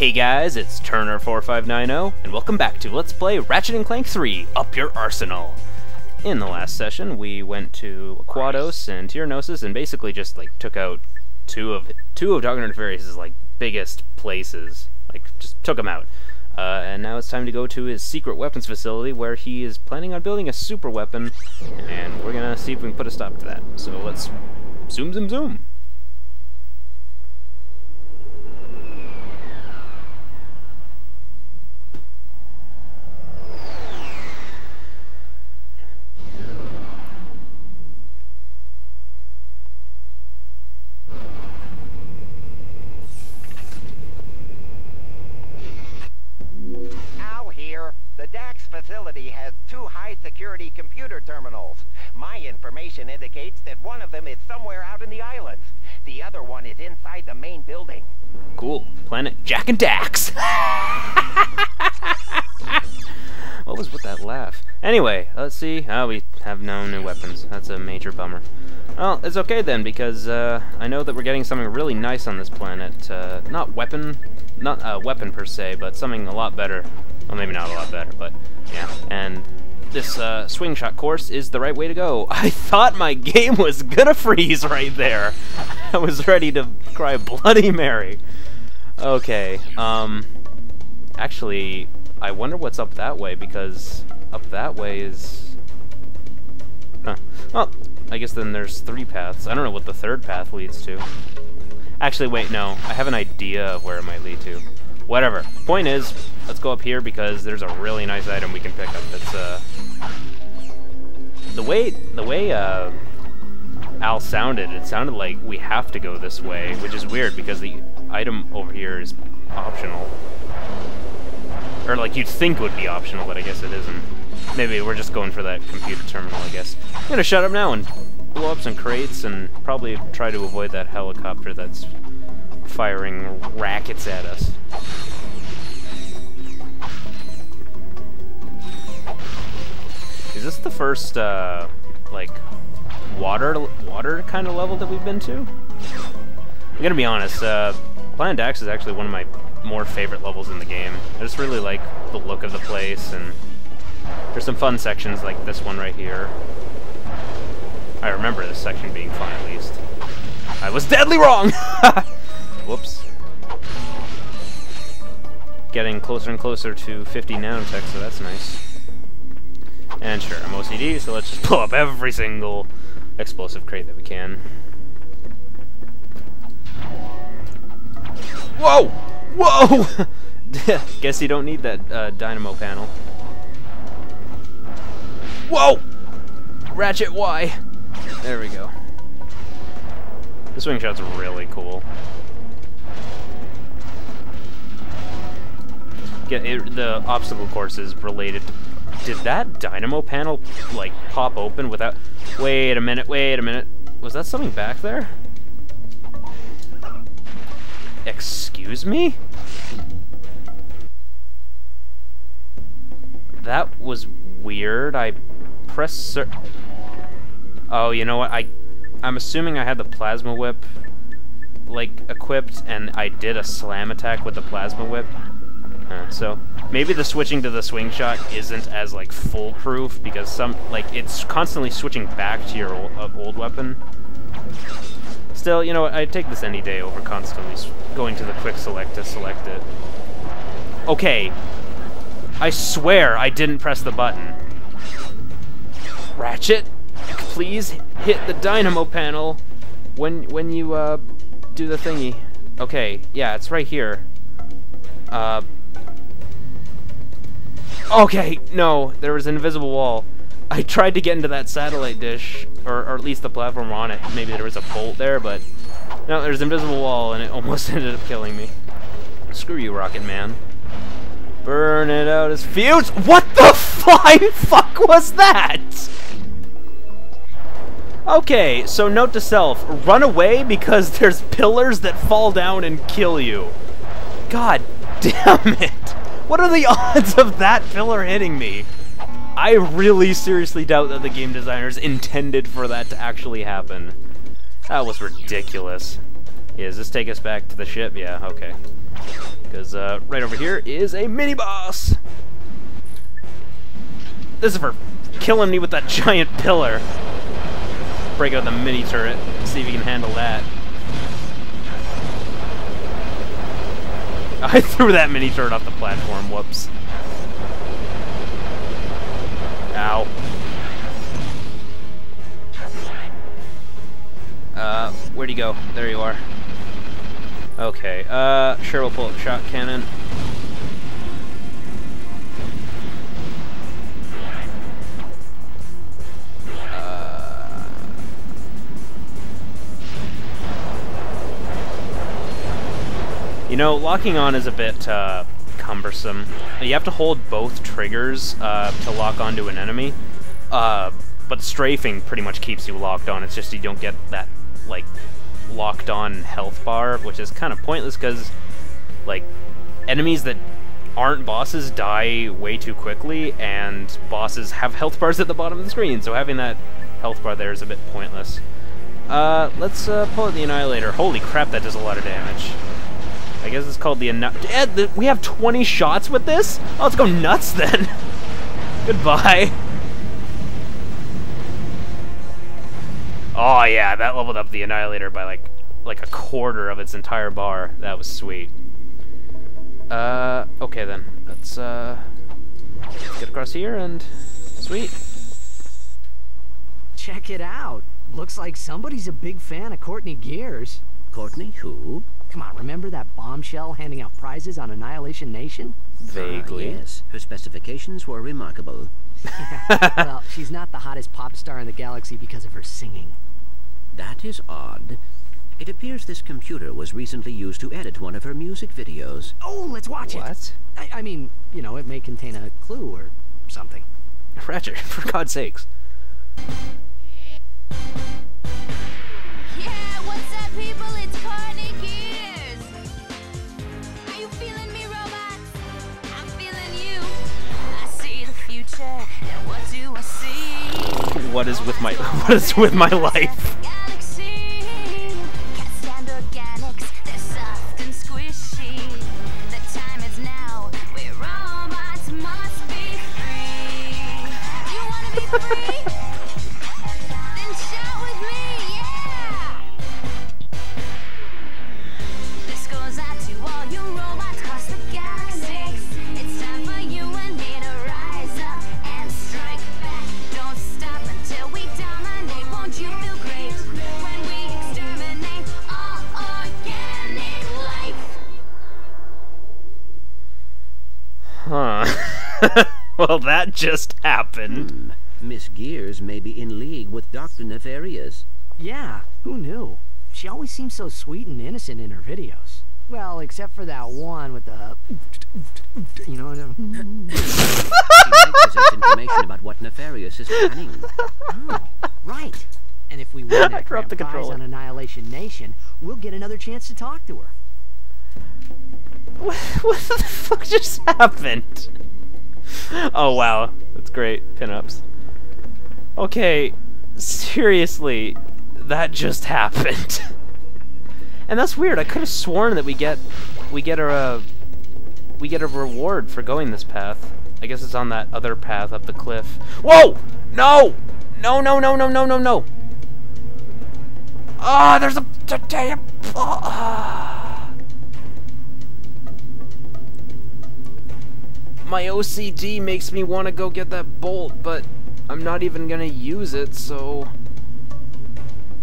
Hey guys, it's Turner4590, and welcome back to Let's Play Ratchet and Clank 3: Up Your Arsenal! In the last session, we went to Aquatos and Tyrannosis and basically just, like, took out two of Dr. Nefarious's, like, biggest places. Like, just took them out. And now it's time to go to his secret weapons facility where he is planning on building a super weapon, and we're gonna see if we can put a stop to that. So let's zoom, zoom, zoom! Has two high-security computer terminals. My information indicates that one of them is somewhere out in the islands. The other one is inside the main building. Cool. Planet Jack and Daxx. What was with that laugh? Anyway, let's see. Oh, we have no new weapons. That's a major bummer. Well, it's okay then, because I know that we're getting something really nice on this planet. Not a weapon per se, but something a lot better. Well, maybe not a lot better, but yeah. And this swing shot course is the right way to go. I thought my game was gonna freeze right there. I was ready to cry Bloody Mary. Okay. Actually, I wonder what's up that way, because up that way is. Huh. Well, I guess then there's three paths. I don't know what the third path leads to. Actually, wait, no. I have an idea of where it might lead to. Whatever. Point is, let's go up here because there's a really nice item we can pick up. That's the way Al sounded. It sounded like we have to go this way, which is weird because the item over here is optional, or like you'd think would be optional, but I guess it isn't. Maybe we're just going for that computer terminal, I guess. I'm gonna shut up now and blow up some crates and probably try to avoid that helicopter that's firing rockets at us. Is this the first, like, water kind of level that we've been to? I'm gonna be honest, Planet Daxx is actually one of my more favorite levels in the game. I just really like the look of the place, and there's some fun sections like this one right here. I remember this section being fun, at least. I was deadly wrong! Whoops. Getting closer and closer to 50 nanotech, so that's nice. And sure, I'm OCD, so let's just blow up every single explosive crate that we can. Whoa! Whoa! Guess you don't need that dynamo panel. Whoa! Ratchet Y! There we go. The swing shot's really cool. Yeah, the obstacle course is related to... Did that dynamo panel, like, pop open without... Wait a minute, wait a minute. Was that something back there? Excuse me? That was weird. I pressed... Oh, you know what? I'm assuming I had the plasma whip, like, equipped, and I did a slam attack with the plasma whip. So maybe the switching to the swing shot isn't as like foolproof because some it's constantly switching back to your old weapon. Still, you know what? I'd take this any day over constantly going to the quick select to select it. Okay, I swear I didn't press the button. Ratchet, please hit the dynamo panel when you do the thingy. Okay, yeah, it's right here. Okay, no, there was an invisible wall. I tried to get into that satellite dish, or at least the platform on it. Maybe there was a bolt there, but... No, there's an invisible wall, and it almost ended up killing me. Screw you, Rocket Man. Burn it out as fumes! What the flying fuck was that?! Okay, so note to self, run away because there's pillars that fall down and kill you. God damn it! What are the odds of that pillar hitting me? I really seriously doubt that the game designers intended for that to actually happen. That was ridiculous. Yeah, does this take us back to the ship? Yeah, okay. because right over here is a mini boss. This is for killing me with that giant pillar. Break out the mini turret, see if you can handle that. I threw that mini turret off the platform, whoops. Ow. Where'd he go? There you are. Okay, sure, we'll pull up shot cannon. You know, locking on is a bit cumbersome. You have to hold both triggers to lock onto an enemy, but strafing pretty much keeps you locked on. It's just you don't get that, like, locked on health bar, which is kind of pointless because, like, enemies that aren't bosses die way too quickly, and bosses have health bars at the bottom of the screen, so having that health bar there is a bit pointless. Let's pull out the Annihilator. Holy crap, that does a lot of damage. I guess it's called the Annihilation. We have 20 shots with this? Oh, let's go nuts then. Goodbye. Oh yeah, that leveled up the Annihilator by like a quarter of its entire bar. That was sweet. Okay then. Let's get across here and sweet. Check it out. Looks like somebody's a big fan of Courtney Gears. Courtney who? Come on, remember that bombshell handing out prizes on Annihilation Nation? Vaguely. Yes, her specifications were remarkable. Yeah, well, she's not the hottest pop star in the galaxy because of her singing. That is odd. It appears this computer was recently used to edit one of her music videos. Oh, let's watch it! What? I mean, you know, it may contain a clue or something. Ratchet, for God's sakes. Yeah, what's up, people? It's Courtney Gears. What is with my life? Well, that just happened. Miss Gears may be in league with Dr. Nefarious. Yeah, who knew? She always seems so sweet and innocent in her videos. Well, except for that one with the... You know... She might possess information about what Nefarious is planning. Oh, right. And if we win that grand prize on Annihilation Nation, we'll get another chance to talk to her. What the fuck just happened? Oh wow, that's great. Pinups. Okay, seriously, that just happened. And that's weird. I could have sworn that we get a reward for going this path. I guess it's on that other path up the cliff. Whoa! No! No! No! No! No! No! No! No! Ah! There's a damn. My OCD makes me want to go get that bolt, but I'm not even gonna use it, so...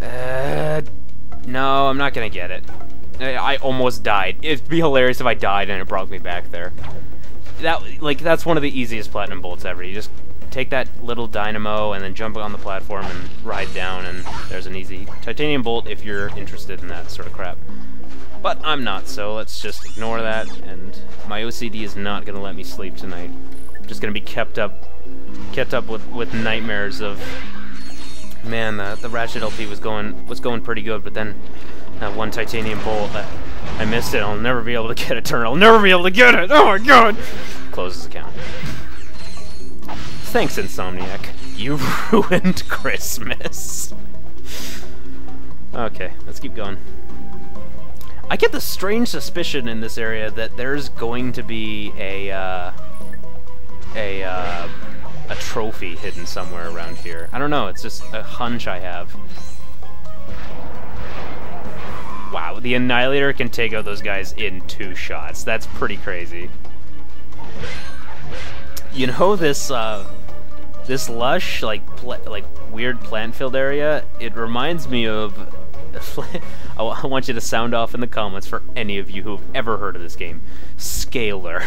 no, I'm not gonna get it. I almost died. It'd be hilarious if I died and it brought me back there. That, like, that's one of the easiest platinum bolts ever. You just take that little dynamo and then jump on the platform and ride down, and there's an easy titanium bolt if you're interested in that sort of crap. But I'm not, so let's just ignore that, and my OCD is not going to let me sleep tonight. I'm just going to be kept up with nightmares of, man, the Ratchet LP was going pretty good, but then that one titanium bolt, I missed it. I'll never be able to get a turn. I'll never be able to get it. Oh my god! Closes account. Thanks, Insomniac. You ruined Christmas. Okay, let's keep going. I get the strange suspicion in this area that there's going to be a trophy hidden somewhere around here. I don't know, it's just a hunch I have. Wow, the Annihilator can take out those guys in 2 shots. That's pretty crazy. You know, this this lush, like weird plant-filled area, it reminds me of... I want you to sound off in the comments for any of you who've ever heard of this game. Scaler.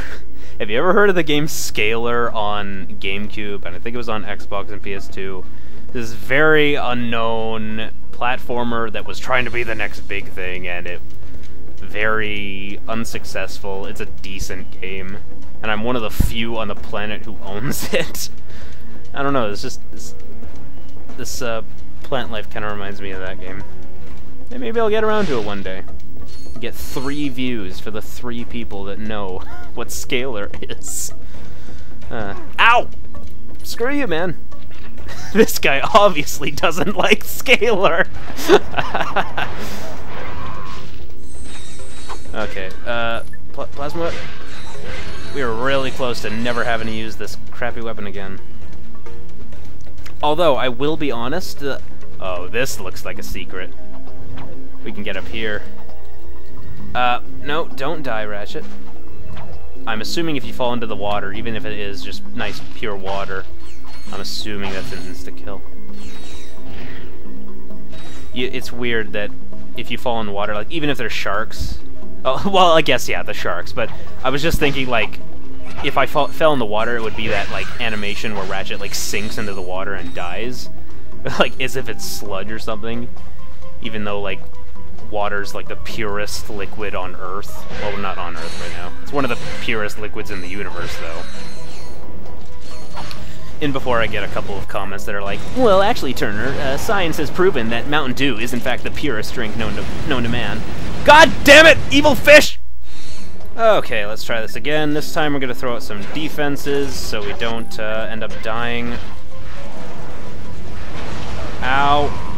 Have you ever heard of the game Scaler on GameCube? And I think it was on Xbox and PS2. This very unknown platformer that was trying to be the next big thing, and it very unsuccessful. It's a decent game, and I'm one of the few on the planet who owns it. I don't know, it's just... This plant life kind of reminds me of that game. And maybe I'll get around to it one day. Get 3 views for the 3 people that know what Scaler is. Ow! Screw you, man. This guy obviously doesn't like Scaler. Okay, plasma... We are really close to never having to use this crappy weapon again. Although, I will be honest... oh, this looks like a secret. We can get up here. No, don't die, Ratchet. I'm assuming if you fall into the water, even if it is just nice, pure water, I'm assuming that's an insta-kill. It's weird that if you fall in water, like, even if they're sharks... Oh, well, I guess, yeah, the sharks, but I was just thinking, like, if I fell in the water, it would be that, like, animation where Ratchet, like, sinks into the water and dies. Like, as if it's sludge or something. Even though, like, water's, like, the purest liquid on Earth. Well, not on Earth right now. It's one of the purest liquids in the universe, though. And before I get a couple of comments that are like, well, actually, Turner, science has proven that Mountain Dew is, in fact, the purest drink known to man. God damn it, evil fish! Okay, let's try this again. This time we're going to throw out some defenses so we don't end up dying. Ow.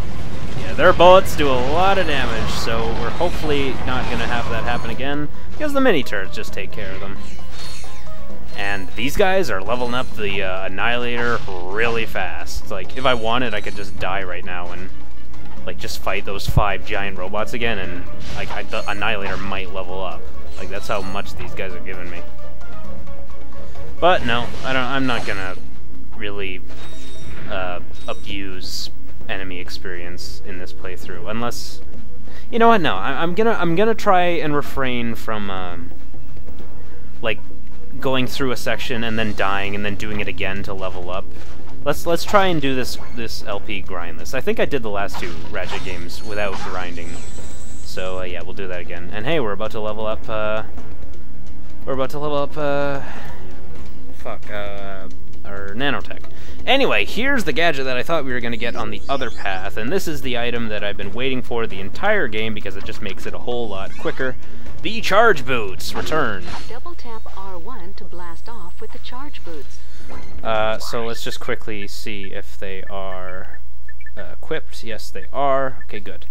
Yeah, their bullets do a lot of damage, so we're hopefully not going to have that happen again, because the mini-turrets just take care of them. And these guys are leveling up the Annihilator really fast. Like, if I wanted, I could just die right now and, like, just fight those 5 giant robots again, and, like, the Annihilator might level up. Like, that's how much these guys are giving me. But, no, I'm not gonna really abuse enemy experience in this playthrough, unless... You know what, no, I'm gonna try and refrain from, like... going through a section and then dying and then doing it again to level up. Let's try and do this LP grindless. I think I did the last 2 Ratchet games without grinding. So yeah, we'll do that again. And hey, we're about to level up. Our nanotech. Anyway, here's the gadget that I thought we were going to get on the other path, and this is the item that I've been waiting for the entire game because it just makes it a whole lot quicker. The charge boots return. Double tap R1 to blast off with the charge boots. So let's just quickly see if they are equipped. Yes, they are. Okay, good.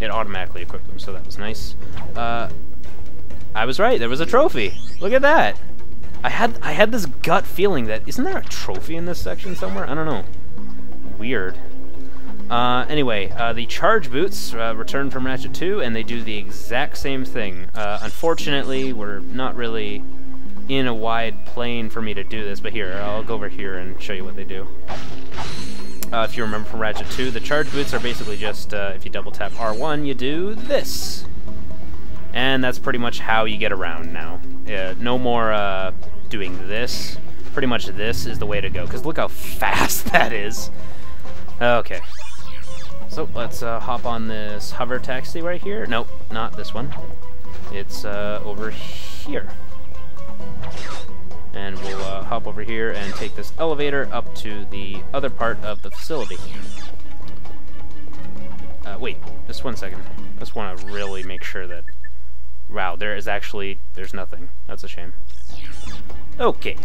It automatically equipped them, so that was nice. I was right. There was a trophy. Look at that. I had this gut feeling that, isn't there a trophy in this section somewhere? I don't know. Weird. Anyway, the charge boots return from Ratchet 2, and they do the exact same thing. Unfortunately, we're not really in a wide plane for me to do this, but here, I'll go over here and show you what they do. If you remember from Ratchet 2, the charge boots are basically just, if you double tap R1, you do this. And that's pretty much how you get around now. Yeah, no more doing this. Pretty much this is the way to go, because look how fast that is. Okay. So let's hop on this hover taxi right here. Nope, not this one. It's over here. And we'll hop over here and take this elevator up to the other part of the facility. Wait, just 1 second. I just want to really make sure that... Wow, there's nothing. That's a shame. Okay.